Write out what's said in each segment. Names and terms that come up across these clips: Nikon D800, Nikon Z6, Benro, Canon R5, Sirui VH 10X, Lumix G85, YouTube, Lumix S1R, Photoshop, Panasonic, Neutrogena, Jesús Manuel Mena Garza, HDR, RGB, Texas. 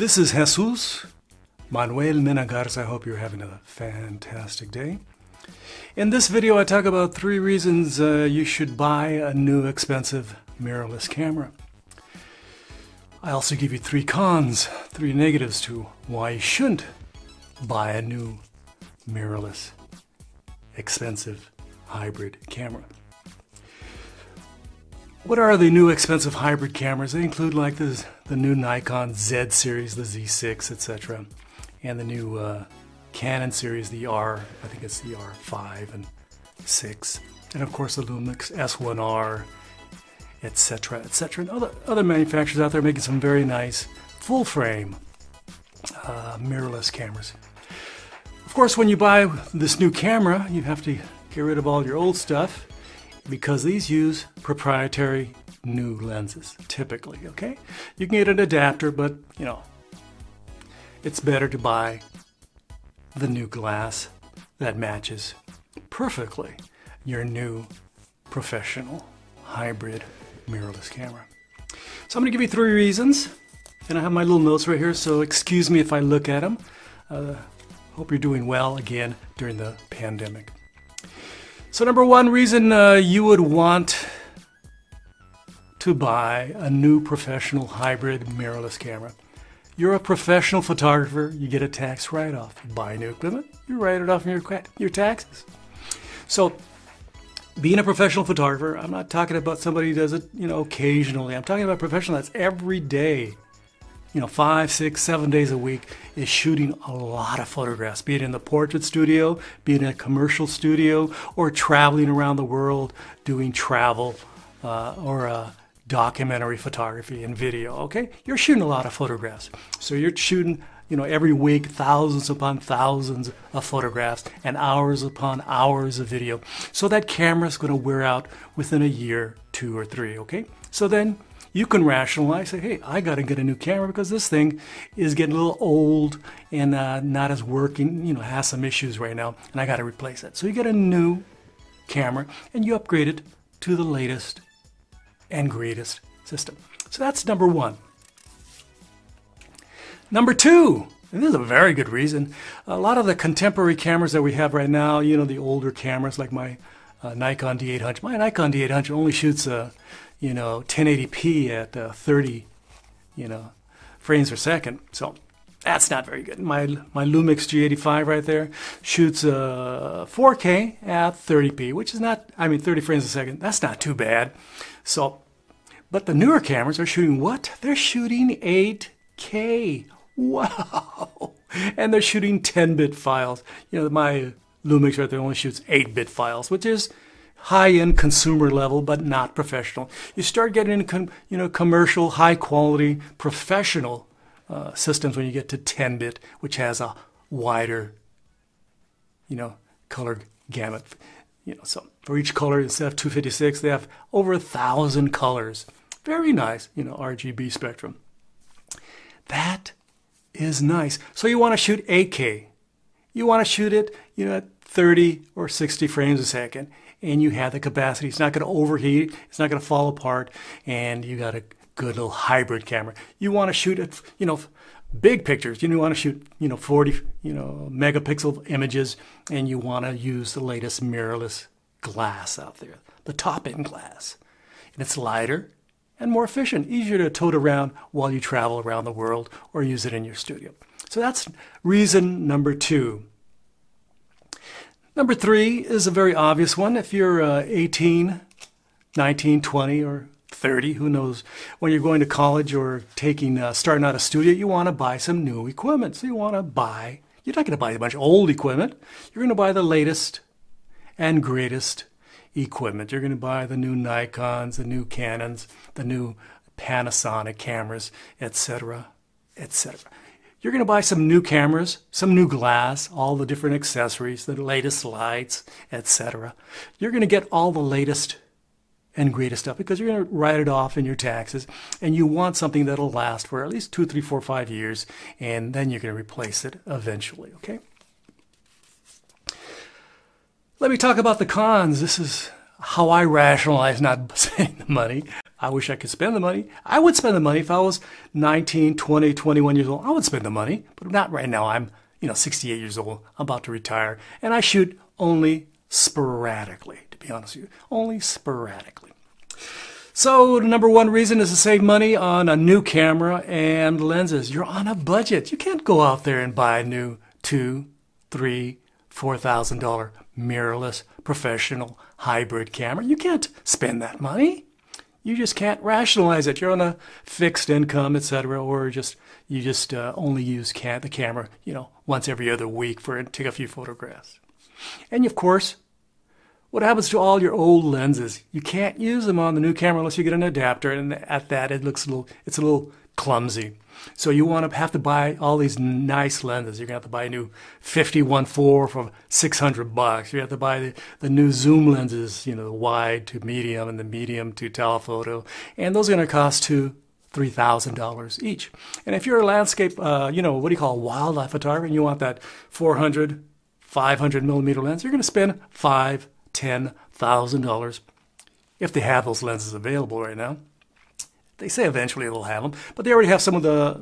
This is Jesús Manuel Mena Garza. I hope you're having a fantastic day. In this video, I talk about three reasons you should buy a new expensive mirrorless camera. I also give you three cons, three negatives to why you shouldn't buy a new mirrorless, expensive hybrid camera. What are the new expensive hybrid cameras? They include like this, the new Nikon Z series, the Z6, etc. And the new Canon series, the R, I think it's the R5 and 6. And of course the Lumix S1R, etc., etc. And other manufacturers out there making some very nice full frame mirrorless cameras. Of course, when you buy this new camera, you have to get rid of all your old stuff, because these use proprietary new lenses, typically, okay? You can get an adapter, but, you know, it's better to buy the new glass that matches perfectly your new professional hybrid mirrorless camera. So I'm gonna give you three reasons, and I have my little notes right here, so excuse me if I look at them. Hope you're doing well again during the pandemic. So number one reason you would want to buy a new professional hybrid mirrorless camera. You're a professional photographer, you get a tax write-off. You buy new equipment, you write it off in your taxes. So being a professional photographer, I'm not talking about somebody who does it, you know, occasionally. I'm talking about a professional that's every day, you know, 5, 6, 7 days a week, is shooting a lot of photographs, be it in the portrait studio, be it in a commercial studio, or traveling around the world doing travel or documentary photography and video, okay? You're shooting a lot of photographs. So you're shooting, you know, every week, thousands upon thousands of photographs and hours upon hours of video. So that camera's gonna wear out within a year, 2 or 3, okay? So then, you can rationalize, say, hey, I gotta get a new camera because this thing is getting a little old and not as working, you know, has some issues right now, and I gotta replace it. So you get a new camera and you upgrade it to the latest and greatest system. So that's number one. Number two, and this is a very good reason, a lot of the contemporary cameras that we have right now, you know, the older cameras like my Nikon D800. My Nikon D800 only shoots you know, 1080p at 30, you know, frames per second. So that's not very good. My Lumix G85 right there shoots 4K at 30p, which is not, I mean, 30 frames a second. That's not too bad. So, but the newer cameras are shooting what? They're shooting 8K. Wow. And they're shooting 10-bit files. You know, my Lumix right there only shoots 8-bit files, which is high-end consumer level, but not professional. You start getting into, you know, commercial, high-quality, professional systems when you get to 10-bit, which has a wider, you know, color gamut. You know, so for each color, instead of 256, they have over 1,000 colors. Very nice, you know, RGB spectrum. That is nice. So you want to shoot 8K. You want to shoot it, you know, at 30 or 60 frames a second, and you have the capacity. It's not going to overheat, it's not going to fall apart, and you got a good little hybrid camera. You want to shoot at, you know, big pictures. You want to shoot, you know, 40, you know, megapixel images, and you want to use the latest mirrorless glass out there, the top-end glass. And it's lighter and more efficient, easier to tote around while you travel around the world or use it in your studio. So that's reason number two. Number three is a very obvious one. If you're 18, 19, 20, or 30, who knows, when you're going to college or taking, starting out a studio, you want to buy some new equipment. So you want to buy, you're not going to buy a bunch of old equipment. You're going to buy the latest and greatest equipment. You're going to buy the new Nikons, the new Canons, the new Panasonic cameras, etc., etc. You're going to buy some new cameras, some new glass, all the different accessories, the latest lights, etc. You're going to get all the latest and greatest stuff because you're going to write it off in your taxes, and you want something that'll last for at least 2, 3, 4, 5 years, and then you're going to replace it eventually, okay? Let me talk about the cons. This is how I rationalize not spending the money I wish I could spend the money. I would spend the money if I was 19, 20, 21 years old. I would spend the money, but not right now. I'm, 68 years old. I'm about to retire, and I shoot only sporadically, to be honest with you. Only sporadically. So the number one reason is to save money on a new camera and lenses. You're on a budget. You can't go out there and buy a new $2, $3, $4,000 mirrorless professional hybrid camera. You can't spend that money. You just can't rationalize it. You're on a fixed income, etc., or you just only use the camera, once every other week for it, take a few photographs. And of course, what happens to all your old lenses? You can't use them on the new camera unless you get an adapter, and at that it looks a little clumsy. So you want to have to buy all these nice lenses. You're going to have to buy a new 51-4 for $600. You have to buy the new zoom lenses, the wide to medium and the medium to telephoto. And those are going to cost $2,000-$3,000 each. And if you're a landscape, wildlife photographer, and you want that 400, 500 millimeter lens, you're going to spend $5,000-$10,000 if they have those lenses available right now. They say eventually they'll have them, but they already have some of the,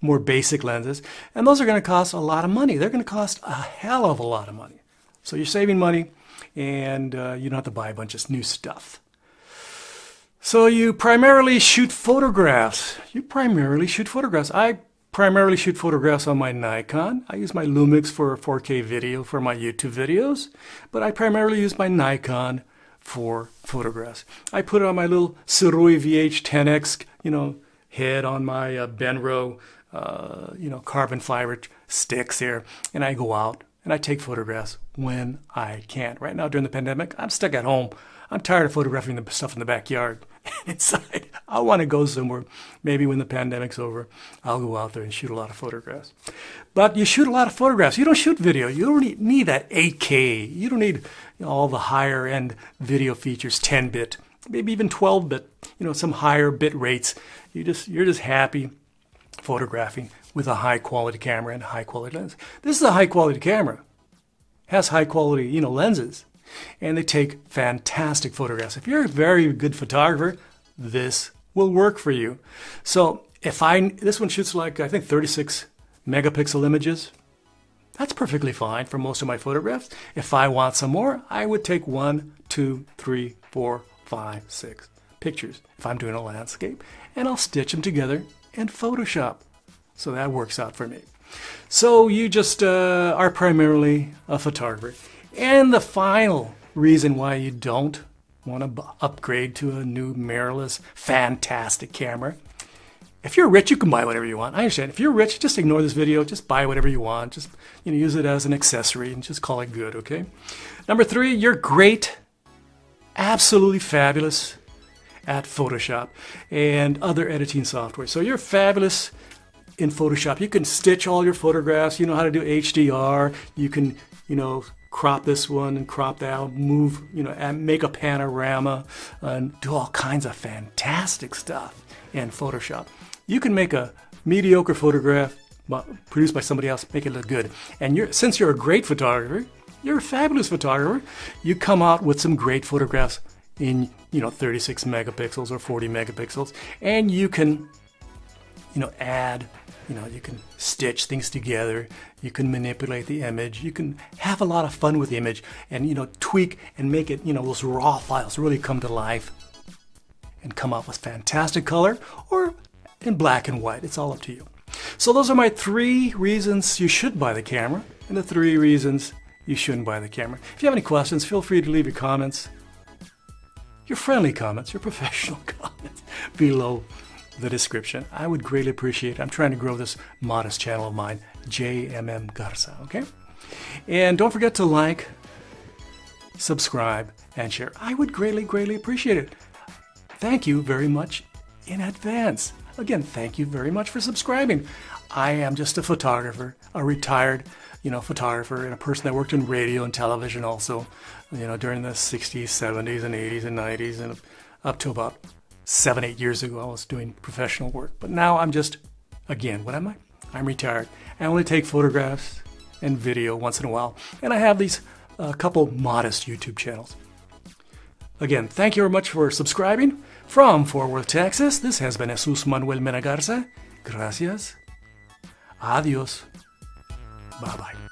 more basic lenses. And those are going to cost a lot of money. They're going to cost a hell of a lot of money. So you're saving money, and you don't have to buy a bunch of new stuff. So you primarily shoot photographs. I primarily shoot photographs on my Nikon. I use my Lumix for 4K video for my YouTube videos, but I primarily use my Nikon for photographs. I put on my little Sirui VH 10X, head on my Benro, carbon fiber sticks here, and I go out and I take photographs when I can. Right now during the pandemic, I'm stuck at home. I'm tired of photographing the stuff in the backyard and inside. I want to go somewhere. Maybe when the pandemic's over, I'll go out there and shoot a lot of photographs. But you shoot a lot of photographs. You don't shoot video. You don't need that 8K. You don't need all the higher end video features, 10-bit, maybe even 12-bit, some higher bit rates. You're just happy photographing with a high quality camera and high quality lens. This is a high quality camera. Has high quality, lenses, and they take fantastic photographs. If you're a very good photographer, this will work for you. So this one shoots like, I think, 36 megapixel images. That's perfectly fine for most of my photographs. If I want some more, I would take 1, 2, 3, 4, 5, 6 pictures if I'm doing a landscape, and I'll stitch them together in Photoshop. So that works out for me. So you just are primarily a photographer. And the final reason why you don't want to upgrade to a new mirrorless, fantastic camera. If you're rich, you can buy whatever you want. I understand. If you're rich, just ignore this video. Just buy whatever you want. Just use it as an accessory and just call it good, okay? Number 3, you're great, absolutely fabulous at Photoshop and other editing software. So you're fabulous in Photoshop. You can stitch all your photographs. You know how to do HDR. You can, crop this one and crop that, move, and make a panorama and do all kinds of fantastic stuff in Photoshop. You can make a mediocre photograph produced by somebody else, make it look good. And since you're a great photographer, you're a fabulous photographer, you come out with some great photographs in, 36 megapixels or 40 megapixels, and you can, add, you can stitch things together, you can manipulate the image, you can have a lot of fun with the image and, tweak and make it, those raw files really come to life and come out with fantastic color or in black and white. It's all up to you. So those are my 3 reasons you should buy the camera and the 3 reasons you shouldn't buy the camera. If you have any questions, feel free to leave your comments, your friendly comments, your professional comments below the description. I would greatly appreciate it. I'm trying to grow this modest channel of mine, JMM Garza, okay? And don't forget to like, subscribe, and share. I would greatly, greatly appreciate it. Thank you very much in advance. Again, thank you very much for subscribing. I am just a photographer, a retired, photographer, and a person that worked in radio and television also, during the 60s, 70s, and 80s, and 90s, and up to about 7-8 years ago I was doing professional work, but now I'm just, again, what am I? I'm retired. I only take photographs and video once in a while, and I have these couple modest YouTube channels. Again, thank you very much for subscribing. From Fort Worth, Texas, this has been Jesús Manuel Mena Garza. Gracias. Adios. Bye-bye.